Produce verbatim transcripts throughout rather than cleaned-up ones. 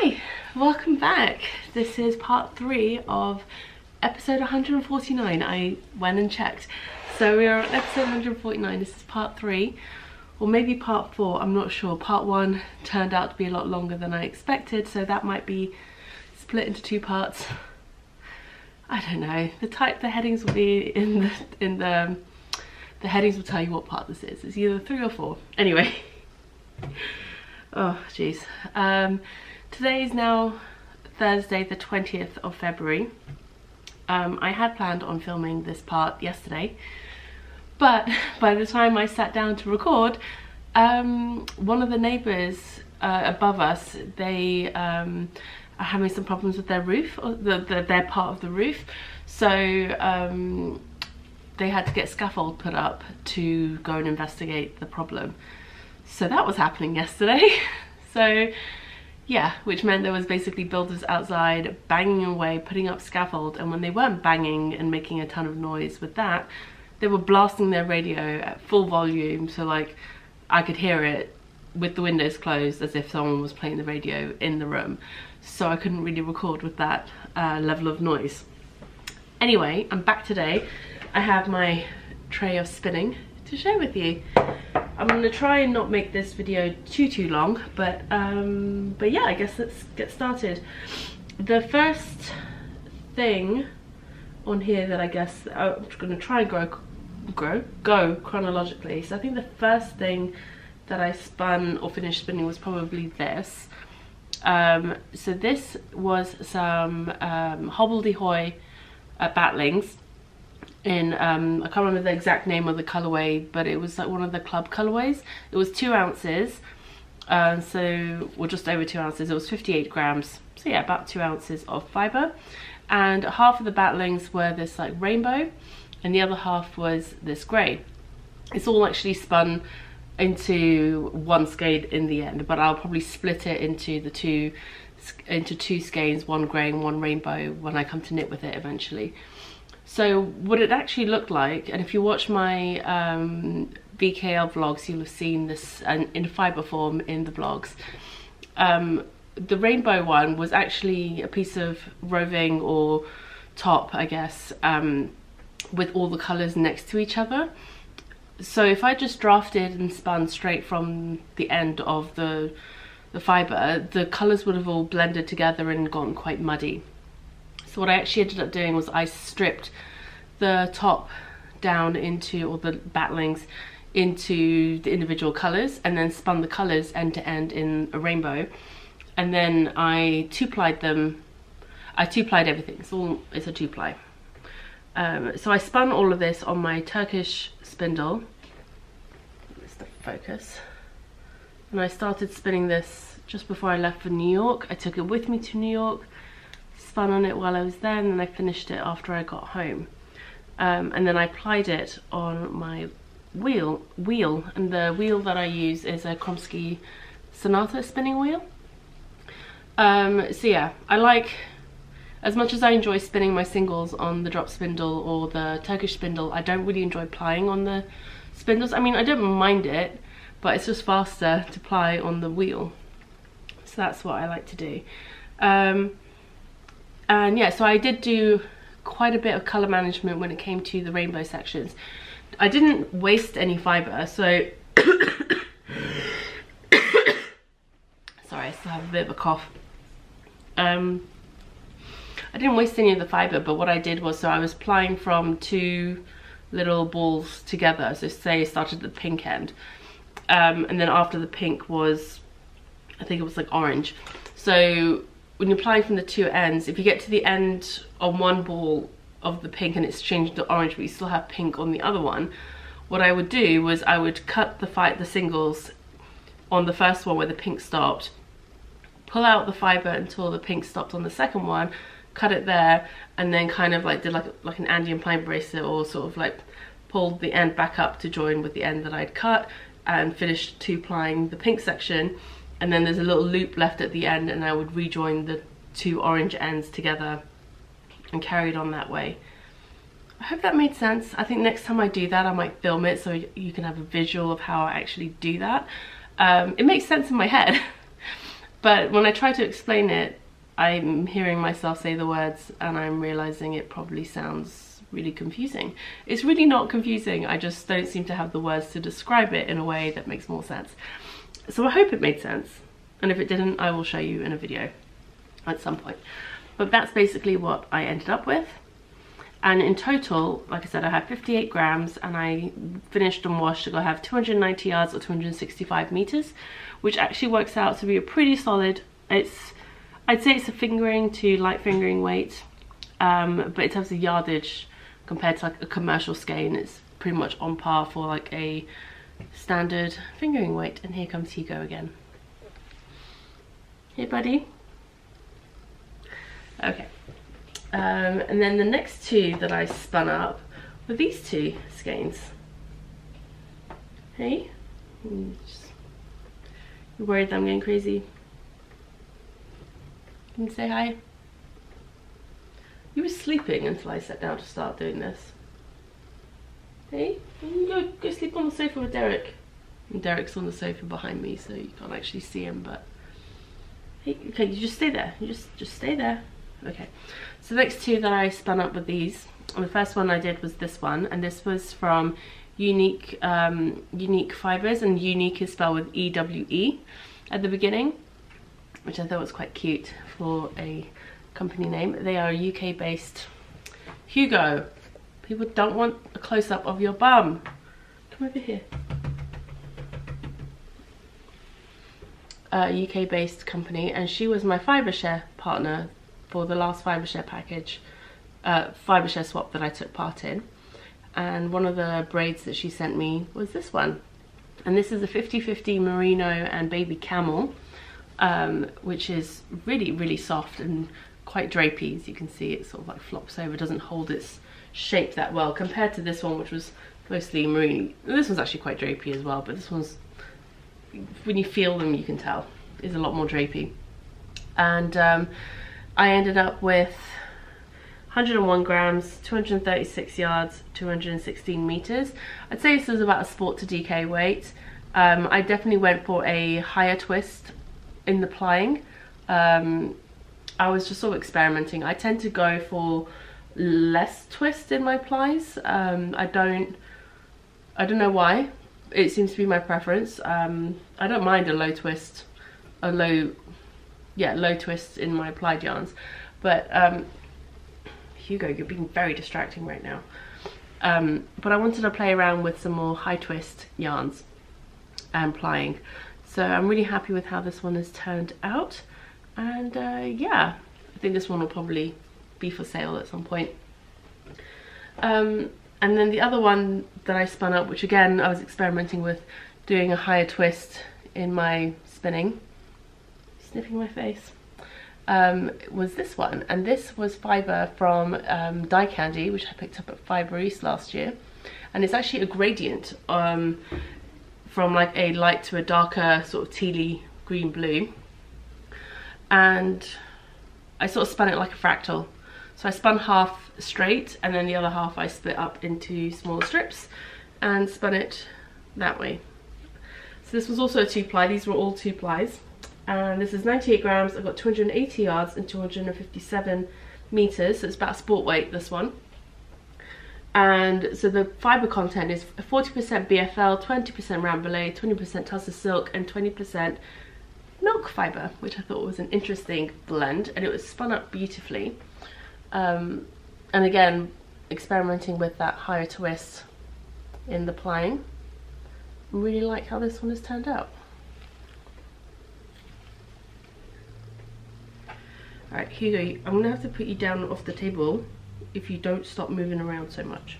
Hi, welcome back. This is part three of episode one hundred forty-nine. I went and checked. So we are on episode one hundred forty-nine. This is part three, or maybe part four, I'm not sure. Part one turned out to be a lot longer than I expected, so that might be split into two parts. I don't know. The type the headings will be in the in the the headings will tell you what part this is. It's either three or four. Anyway. Oh jeez. Um today is now Thursday the twentieth of February. Um I had planned on filming this part yesterday, but by the time I sat down to record, um one of the neighbours uh, above us, they um are having some problems with their roof, or the, the, their part of the roof, so um, they had to get scaffold put up to go and investigate the problem. So that was happening yesterday. So yeah, which meant there was basically builders outside banging away, putting up scaffold, and when they weren't banging and making a ton of noise with that, they were blasting their radio at full volume, so like I could hear it with the windows closed as if someone was playing the radio in the room. So I couldn't really record with that uh, level of noise. Anyway, I'm back today. I have my tray of spinning to share with you. I'm gonna try and not make this video too too long, but um, but yeah, I guess let's get started. The first thing on here that I guess I'm gonna try and grow, grow, go chronologically. So I think the first thing that I spun or finished spinning was probably this. Um, so this was some um, hobbledehoy uh, batlings in, um, I can't remember the exact name of the colourway, but it was like one of the club colourways. It was two ounces, uh, so, well, just over two ounces, it was fifty-eight grams. So yeah, about two ounces of fibre. And half of the batlings were this like rainbow, and the other half was this grey. It's all actually spun into one skein in the end, but I'll probably split it into the two into two skeins, one grey and one rainbow, when I come to knit with it eventually. So what it actually looked like, and if you watch my um, V K L vlogs, you'll have seen this in fibre form in the vlogs. Um, the rainbow one was actually a piece of roving or top, I guess, um, with all the colours next to each other. So if I just drafted and spun straight from the end of the, the fibre, the colours would have all blended together and gotten quite muddy. So what I actually ended up doing was I stripped the top down into, or the batlings, into the individual colours, and then spun the colours end to end in a rainbow. And then I two-plied them, I two-plied everything, it's all, it's a two-ply. Um, so I spun all of this on my Turkish spindle. It's the focus. And I started spinning this just before I left for New York. I took it with me to New York, spun on it while I was there, and then I finished it after I got home. Um, and then I plied it on my wheel, wheel, and the wheel that I use is a Kromsky Sonata spinning wheel. Um, so yeah, I like, as much as I enjoy spinning my singles on the drop spindle or the Turkish spindle, I don't really enjoy plying on the spindles. I mean, I don't mind it, but it's just faster to ply on the wheel. So that's what I like to do. Um, and yeah, so I did do quite a bit of colour management when it came to the rainbow sections. I didn't waste any fibre, so... Sorry, I still have a bit of a cough. Um... I didn't waste any of the fibre, but what I did was, so I was plying from two little balls together, so say I started at the pink end, um, and then after the pink was, I think it was like orange. So when you're plying from the two ends, if you get to the end on one ball of the pink and it's changed to orange but you still have pink on the other one, what I would do was I would cut the, fi the singles on the first one where the pink stopped, pull out the fibre until the pink stopped on the second one, cut it there, and then kind of like did like like an Andean pine bracelet, or sort of like pulled the end back up to join with the end that I'd cut, and finished two plying the pink section, and then there's a little loop left at the end, and I would rejoin the two orange ends together and carried on that way. I hope that made sense. I think next time I do that I might film it so you can have a visual of how I actually do that. Um, it makes sense in my head. But when I try to explain it, I'm hearing myself say the words and I'm realizing it probably sounds really confusing. It's really not confusing, I just don't seem to have the words to describe it in a way that makes more sense. So I hope it made sense, and if it didn't, I will show you in a video at some point. But that's basically what I ended up with. And in total, like I said, I had fifty-eight grams and I finished and washed. I have two hundred ninety yards or two hundred sixty-five meters, which actually works out to be a pretty solid, it's, I'd say it's a fingering to light fingering weight, um, but in terms of yardage compared to like a commercial skein, it's pretty much on par for like a standard fingering weight. And here comes Hugo again. Hey buddy. Okay. Um, and then the next two that I spun up were these two skeins. Hey? You worried that I'm going crazy? Can you say hi? You were sleeping until I sat down to start doing this. Hey? Go, go sleep on the sofa with Derek. And Derek's on the sofa behind me, so you can't actually see him, but... Hey, okay, you just stay there. You just, just stay there. Okay, so the next two that I spun up with these, and the first one I did was this one, and this was from Unique um, Unique Fibres, and Unique is spelled with E W E at the beginning, which I thought was quite cute for a company name. They are U K based. Hugo, people don't want a close-up of your bum. Come over here. A U K based company, and she was my fibre share partner for the last fibre share package, uh, fibre share swap that I took part in. And one of the braids that she sent me was this one. And this is a fifty fifty merino and baby camel, um, which is really, really soft and quite drapey. As you can see, it sort of like flops over, doesn't hold its shape that well compared to this one, which was mostly merino. This one's actually quite drapey as well, but this one's, when you feel them, you can tell, is a lot more drapey. And, um, I ended up with one hundred one grams, two hundred thirty-six yards, two hundred sixteen meters. I'd say this is about a sport to D K weight. Um, I definitely went for a higher twist in the plying. Um, I was just sort of experimenting. I tend to go for less twist in my plies. Um, I don't, I don't know why. It seems to be my preference. Um, I don't mind a low twist, a low. Yeah, low twists in my applied yarns, but um, Hugo, you're being very distracting right now. Um, but I wanted to play around with some more high twist yarns and plying, so I'm really happy with how this one has turned out. And uh, yeah, I think this one will probably be for sale at some point. Um, and then the other one that I spun up, which again I was experimenting with doing a higher twist in my spinning. Sniffing my face, um, was this one, and this was fibre from um, Dye Candy, which I picked up at Fibre East last year, and it's actually a gradient um, from like a light to a darker sort of tealy green blue, and I sort of spun it like a fractal. So I spun half straight and then the other half I split up into smaller strips and spun it that way. So this was also a two ply, these were all two plies. And this is ninety-eight grams, I've got two hundred eighty yards and two hundred fifty-seven meters, so it's about sport weight, this one. And so the fibre content is forty percent B F L, twenty percent Rambouillet, twenty percent Tussar silk and twenty percent milk fibre, which I thought was an interesting blend, and it was spun up beautifully. Um, and again, experimenting with that higher twist in the plying. I really like how this one has turned out. Alright, Hugo, I'm going to have to put you down off the table if you don't stop moving around so much.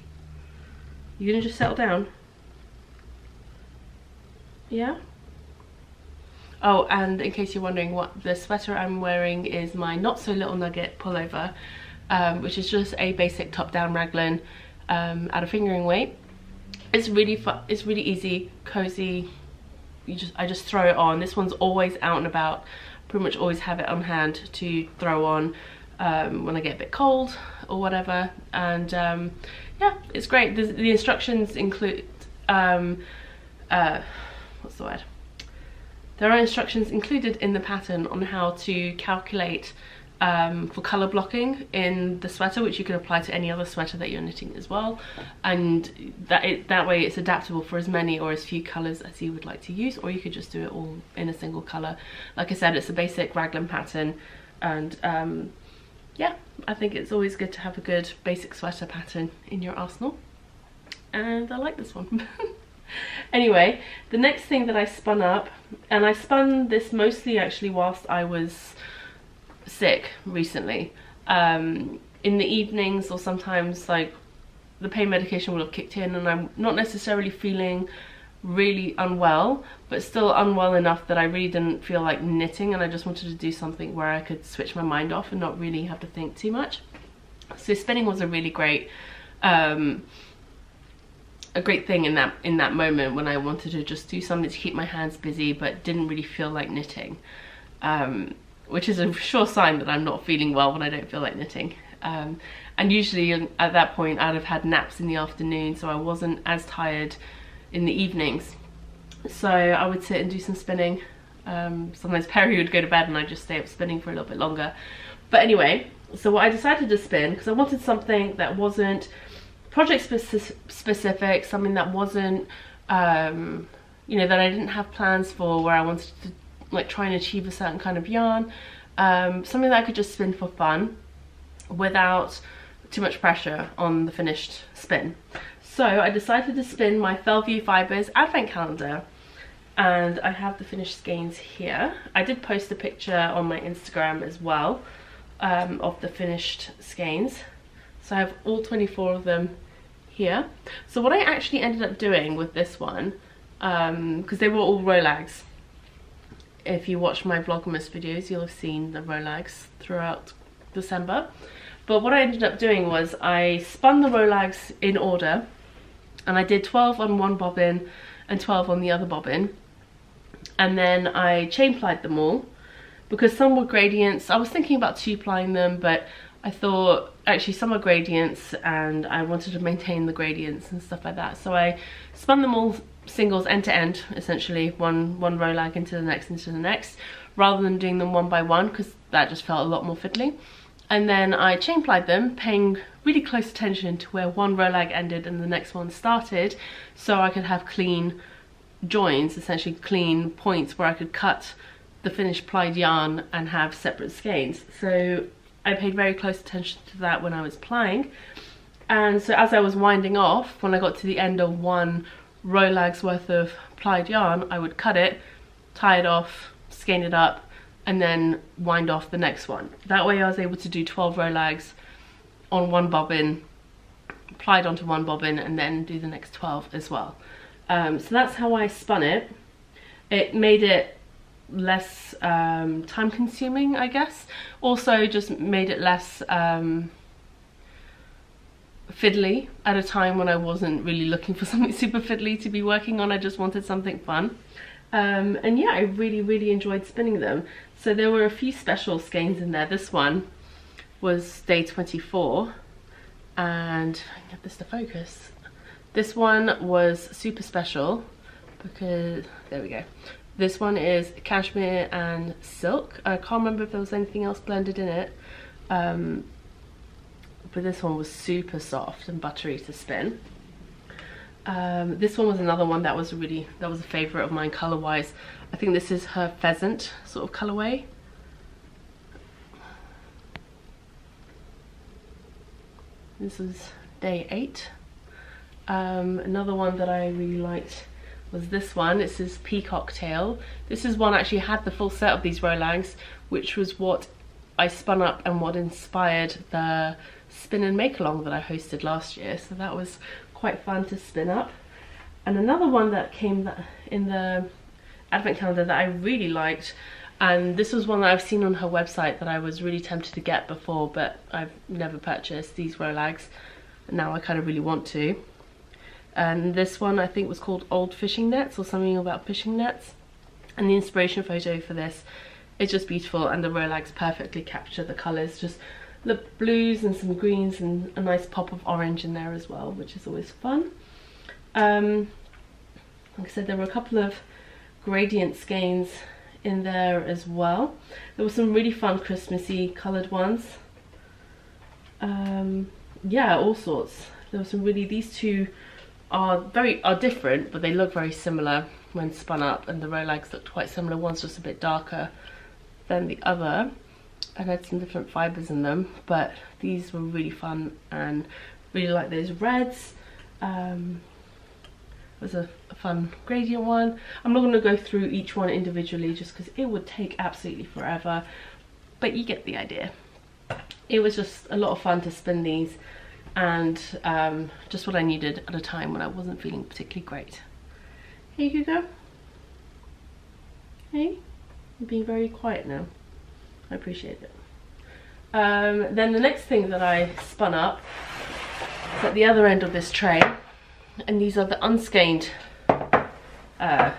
You're going to just settle down? Yeah? Oh, and in case you're wondering, what the sweater I'm wearing is my Not So Little Nugget pullover, um, which is just a basic top-down raglan um, at a fingering weight. It's really fun, it's really easy, cozy, you just, I just throw it on. This one's always out and about. Pretty much always have it on hand to throw on um, when I get a bit cold or whatever, and um, yeah, it's great. The, the instructions include um, uh, what's the word? There are instructions included in the pattern on how to calculate um, for colour blocking in the sweater, which you can apply to any other sweater that you're knitting as well, and that, it, that way it's adaptable for as many or as few colours as you would like to use, or you could just do it all in a single colour. Like I said, it's a basic raglan pattern, and um, yeah, I think it's always good to have a good basic sweater pattern in your arsenal, and I like this one. Anyway, the next thing that I spun up, and I spun this mostly actually whilst I was sick recently, um, in the evenings, or sometimes like the pain medication will have kicked in and I'm not necessarily feeling really unwell, but still unwell enough that I really didn't feel like knitting, and I just wanted to do something where I could switch my mind off and not really have to think too much. So spinning was a really great um, a great thing in that in that moment when I wanted to just do something to keep my hands busy but didn't really feel like knitting, um, which is a sure sign that I'm not feeling well when I don't feel like knitting. Um, and usually at that point I'd have had naps in the afternoon, so I wasn't as tired in the evenings, so I would sit and do some spinning. Um, sometimes Perry would go to bed and I'd just stay up spinning for a little bit longer. But anyway, so what I decided to spin, because I wanted something that wasn't project speci specific, something that wasn't, um, you know, that I didn't have plans for, where I wanted to like try and achieve a certain kind of yarn, um, something that I could just spin for fun without too much pressure on the finished spin. So I decided to spin my Fell View Fibers advent calendar, and I have the finished skeins here. I did post a picture on my Instagram as well um, of the finished skeins, so I have all twenty-four of them here. So what I actually ended up doing with this one, because um, they were all rolags. If you watch my Vlogmas videos, you'll have seen the rolags throughout December. But what I ended up doing was I spun the rolags in order, and I did twelve on one bobbin and twelve on the other bobbin, and then I chain plied them all, because some were gradients. I was thinking about two plying them, but I thought actually some are gradients and I wanted to maintain the gradients and stuff like that, so I spun them all singles end to end, essentially one one rolag into the next into the next, rather than doing them one by one, because that just felt a lot more fiddly. And then I chain plied them, paying really close attention to where one rolag ended and the next one started, so I could have clean joins, essentially clean points where I could cut the finished plied yarn and have separate skeins. So I paid very close attention to that when I was plying, and so as I was winding off, when I got to the end of one rolag's worth of plied yarn, I would cut it, tie it off, skein it up, and then wind off the next one. That way I was able to do twelve rolags on one bobbin, plied onto one bobbin, and then do the next twelve as well. Um, so that's how I spun it. It made it less um, time consuming, I guess. Also just made it less um, fiddly at a time when I wasn't really looking for something super fiddly to be working on. I just wanted something fun. Um, and yeah, I really, really enjoyed spinning them. So there were a few special skeins in there. This one was day twenty-four, and I can get this to focus. This one was super special because, there we go. This one is cashmere and silk. I can't remember if there was anything else blended in it, um, but this one was super soft and buttery to spin. Um, this one was another one that was really, that was a favourite of mine colour wise. I think this is her pheasant sort of colourway. This is day eight. Um, another one that I really liked was this one. This is Peacock Tail. This is one I actually had the full set of these rolags, which was what I spun up and what inspired the spin and make along that I hosted last year. So that was quite fun to spin up. And another one that came in the advent calendar that I really liked, and this was one that I've seen on her website that I was really tempted to get before, but I've never purchased these rolags. Now I kind of really want to. And this one I think was called Old Fishing Nets, or something about fishing nets, and the inspiration photo for this is just beautiful, and the rolags perfectly capture the colours, just the blues and some greens and a nice pop of orange in there as well, which is always fun. Um, like I said, there were a couple of gradient skeins in there as well. There were some really fun Christmassy coloured ones. Um, yeah, all sorts. There were some really, these two are very are different, but they look very similar when spun up, and the row legs looked quite similar. One's just a bit darker than the other and had some different fibres in them, but these were really fun and really like those reds. Um, it was a, a fun gradient one. I'm not going to go through each one individually just because it would take absolutely forever, but you get the idea. It was just a lot of fun to spin these, and um, just what I needed at a time when I wasn't feeling particularly great. Here you go. Hey, I'm being very quiet now. I appreciate it. Um, then the next thing that I spun up is at the other end of this tray, and these are the unskeined uh,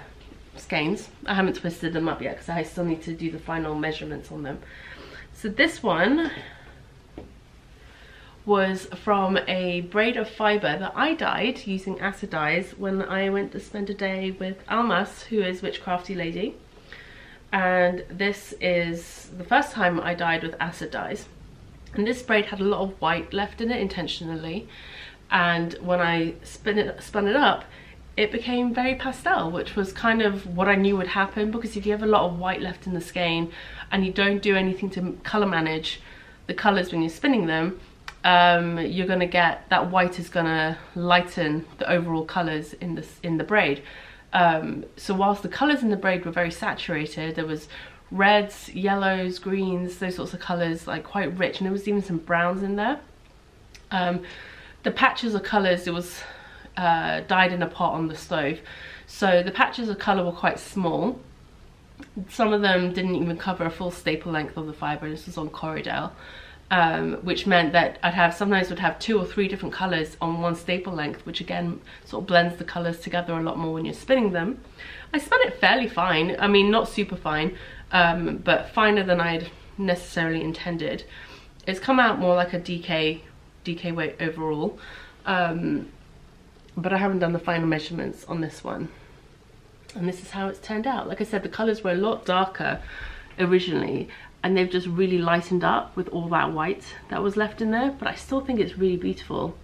skeins. I haven't twisted them up yet because I still need to do the final measurements on them. So this one was from a braid of fibre that I dyed using acid dyes when I went to spend a day with Almas, who is Witchcrafty Lady. And this is the first time I dyed with acid dyes. And this braid had a lot of white left in it intentionally. And when I spin it, spun it up, it became very pastel, which was kind of what I knew would happen, because if you have a lot of white left in the skein and you don't do anything to colour manage the colours when you're spinning them, Um, you're gonna get that white is gonna lighten the overall colors in this in the braid. Um, so whilst the colors in the braid were very saturated, there was reds, yellows, greens, those sorts of colors, like quite rich, and there was even some browns in there. Um, the patches of colors, it was uh, dyed in a pot on the stove, so the patches of color were quite small. Some of them didn't even cover a full staple length of the fiber. This was on Corridale. Um, which meant that I'd have sometimes would have two or three different colours on one staple length, which again sort of blends the colours together a lot more when you're spinning them. I spun it fairly fine, I mean not super fine, um, but finer than I'd necessarily intended. It's come out more like a D K, D K weight overall, um, but I haven't done the final measurements on this one. And this is how it's turned out. Like I said, the colours were a lot darker originally, and they've just really lightened up with all that white that was left in there, but I still think it's really beautiful.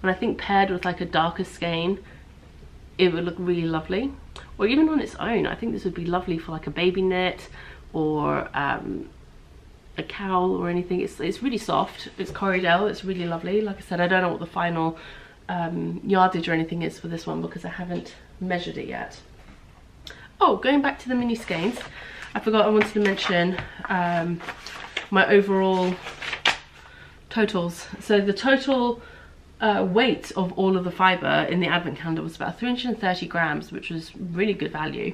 And I think paired with like a darker skein, it would look really lovely. Or even on its own, I think this would be lovely for like a baby knit or um, a cowl or anything. It's, it's really soft, it's Corridale, it's really lovely. Like I said, I don't know what the final um, yardage or anything is for this one because I haven't measured it yet. Oh, going back to the mini skeins. I forgot I wanted to mention um, my overall totals. So the total uh, weight of all of the fibre in the advent calendar was about three hundred thirty grams, which was really good value,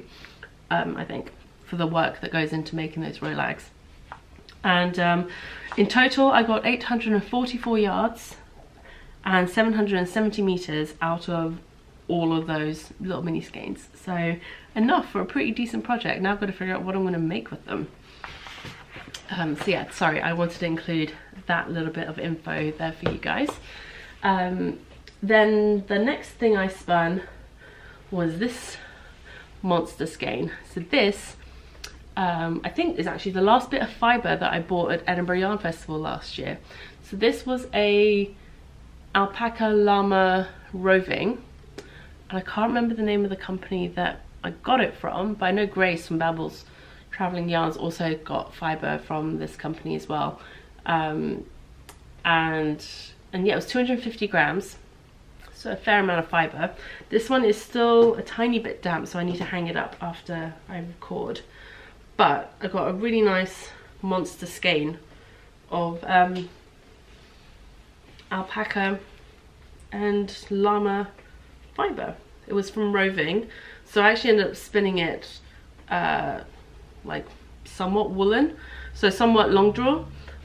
um, I think, for the work that goes into making those row legs. And um, in total, I got eight hundred forty-four yards and seven hundred seventy meters out of all of those little mini skeins. So enough for a pretty decent project. Now I've got to figure out what I'm going to make with them. Um, so yeah, sorry, I wanted to include that little bit of info there for you guys. Um, then the next thing I spun was this monster skein. So this, um, I think, is actually the last bit of fibre that I bought at Edinburgh Yarn Festival last year. So this was a alpaca llama roving. And I can't remember the name of the company that I got it from, but I know Grace from Babble's Traveling Yarns also got fibre from this company as well. Um, and, and yeah, it was two hundred fifty grams, so a fair amount of fibre. This one is still a tiny bit damp, so I need to hang it up after I record. But I got a really nice monster skein of um, alpaca and llama fibre. It was from roving, so I actually ended up spinning it uh, like somewhat woolen, so somewhat long draw.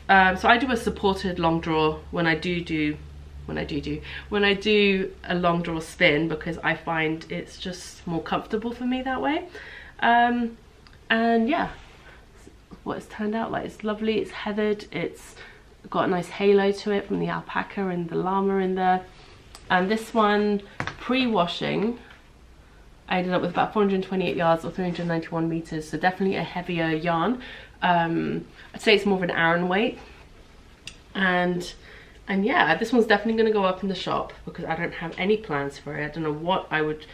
Um, so I do a supported long draw when I do do when I do do when I do a long draw spin, because I find it's just more comfortable for me that way. Um, and yeah, what it's turned out like. It's lovely. It's heathered. It's got a nice halo to it from the alpaca and the llama in there. And this one, pre-washing, I ended up with about four hundred twenty-eight yards or three hundred ninety-one meters, so definitely a heavier yarn. um I'd say it's more of an Aran weight, and and yeah, this one's definitely going to go up in the shop because I don't have any plans for it. I don't know what I would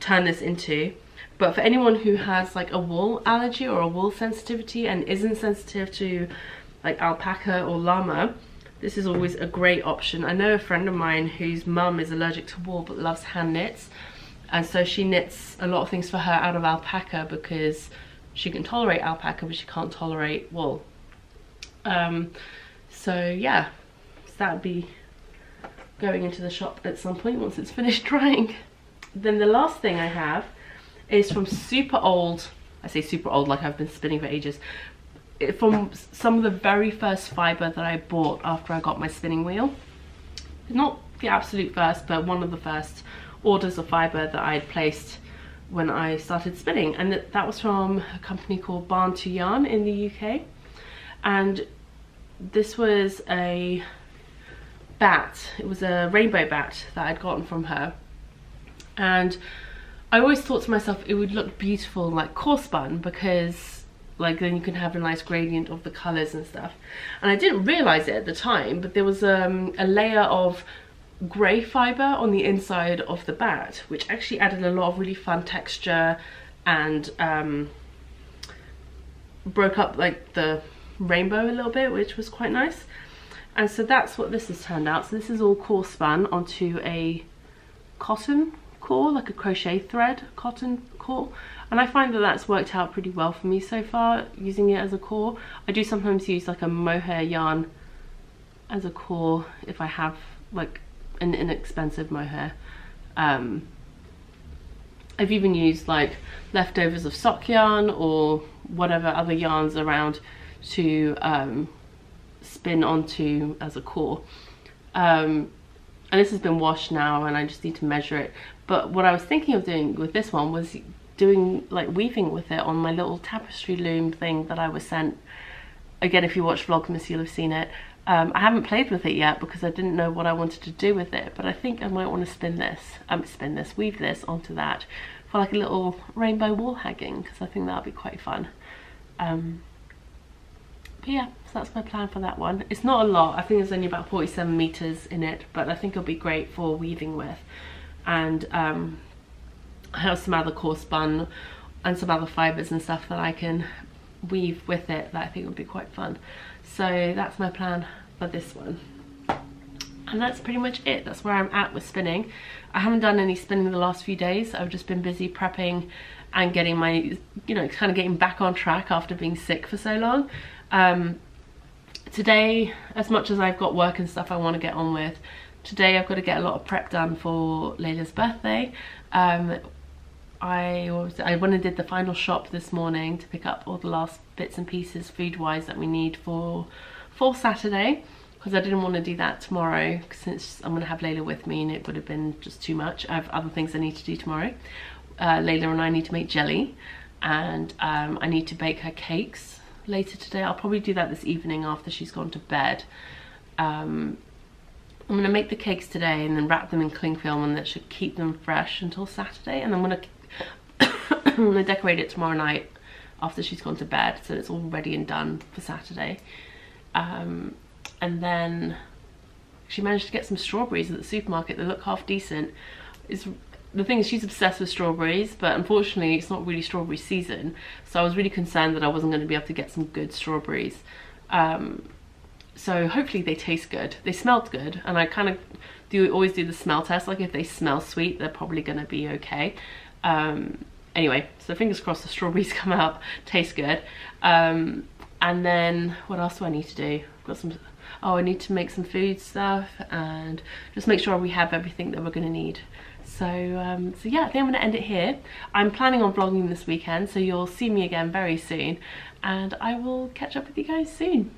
turn this into. But for anyone who has like a wool allergy or a wool sensitivity and isn't sensitive to like alpaca or llama, this is always a great option. I know a friend of mine whose mum is allergic to wool but loves hand knits, and so she knits a lot of things for her out of alpaca because she can tolerate alpaca but she can't tolerate wool. Um, so yeah, so that would be going into the shop at some point once it's finished drying. Then the last thing I have is from super old, I say super old like I've been spinning for ages, from some of the very first fibre that I bought after I got my spinning wheel. Not the absolute first, but one of the first orders of fibre that I had placed when I started spinning, and that, that was from a company called Barn to Yarn in the U K. And this was a bat, it was a rainbow bat that I'd gotten from her, and I always thought to myself it would look beautiful like coarse spun, because like then you can have a nice gradient of the colours and stuff. And I didn't realise it at the time, but there was um, a layer of grey fibre on the inside of the bat, which actually added a lot of really fun texture and um, broke up like the rainbow a little bit, which was quite nice. And so that's what this has turned out. So this is all coarse spun onto a cotton core, like a crochet thread cotton core, and I find that that's worked out pretty well for me so far, using it as a core. I do sometimes use like a mohair yarn as a core if I have like an inexpensive mohair. um I've even used like leftovers of sock yarn or whatever other yarns around to um spin onto as a core. um And this has been washed now and I just need to measure it. But what I was thinking of doing with this one was doing like weaving with it on my little tapestry loom thing that I was sent. Again, if you watch Vlogmas, you'll have seen it. Um, I haven't played with it yet because I didn't know what I wanted to do with it, but I think I might want to spin this, um, spin this, weave this onto that for like a little rainbow wall hanging, because I think that'll be quite fun. Um, But yeah, so that's my plan for that one. It's not a lot, I think there's only about forty-seven meters in it, but I think it'll be great for weaving with. And um, I have some other coarse spun and some other fibers and stuff that I can weave with it that I think would be quite fun. So that's my plan for this one, and that's pretty much it. That's where I'm at with spinning. I haven't done any spinning the last few days. I've just been busy prepping and getting my, you know, kind of getting back on track after being sick for so long. Um, today, as much as I've got work and stuff I want to get on with, today I've got to get a lot of prep done for Layla's birthday. Um, I was, I went and did the final shop this morning to pick up all the last bits and pieces food-wise that we need for, for Saturday, because I didn't want to do that tomorrow since I'm going to have Layla with me and it would have been just too much. I have other things I need to do tomorrow. Uh, Layla and I need to make jelly, and um, I need to bake her cakes later today. I'll probably do that this evening after she's gone to bed. Um, I'm going to make the cakes today and then wrap them in cling film, and that should keep them fresh until Saturday. And I'm going to decorate it tomorrow night after she's gone to bed, so it's all ready and done for Saturday. Um, and then she managed to get some strawberries at the supermarket. They look half decent. It's, the thing is, she's obsessed with strawberries, but unfortunately it's not really strawberry season, so I was really concerned that I wasn't going to be able to get some good strawberries. Um, so hopefully they taste good. They smelled good, and I kind of do always do the smell test, like if they smell sweet they're probably going to be okay. Um, anyway, so fingers crossed the strawberries come out, taste good. Um, and then what else do I need to do? I've got some, oh I need to make some food stuff and just make sure we have everything that we're going to need. So, um, so yeah, I think I'm going to end it here. I'm planning on vlogging this weekend, so you'll see me again very soon, and I will catch up with you guys soon.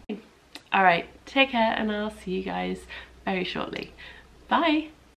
Alright, take care, and I'll see you guys very shortly. Bye!